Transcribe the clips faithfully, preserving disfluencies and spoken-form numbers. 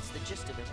that's the gist of it.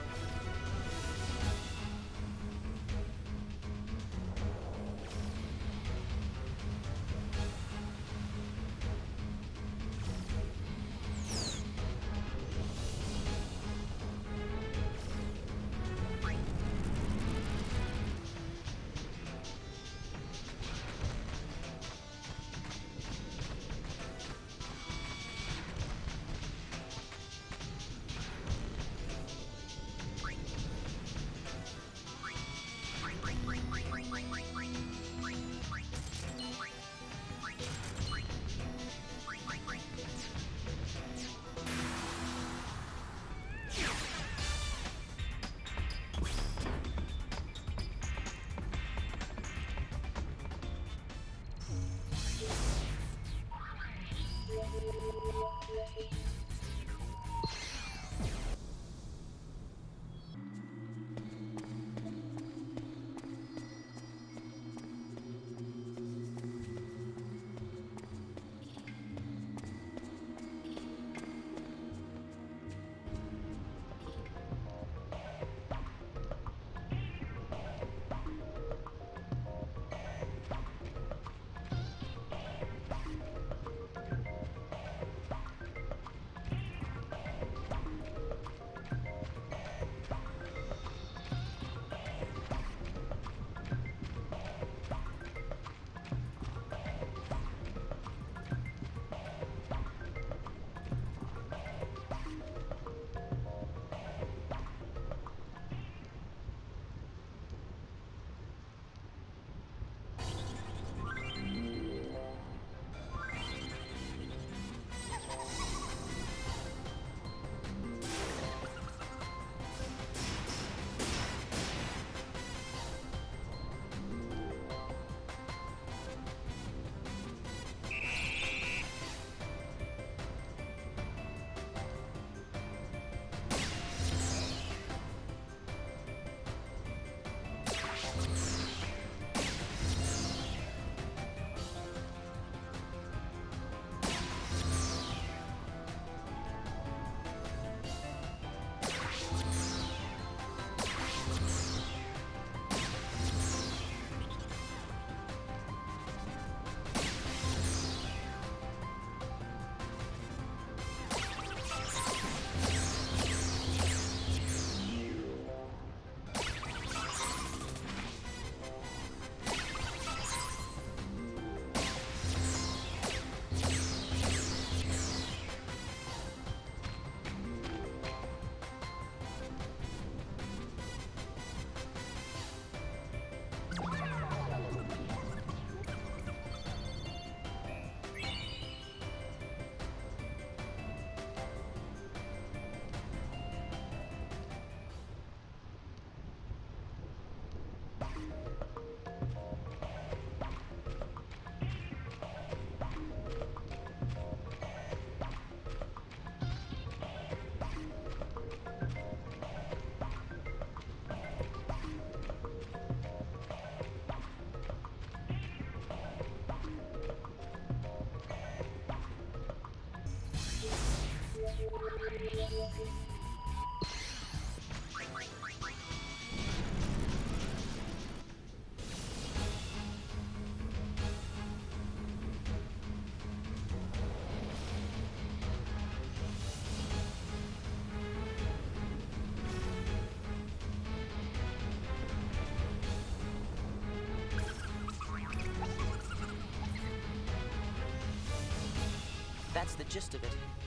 That's the gist of it.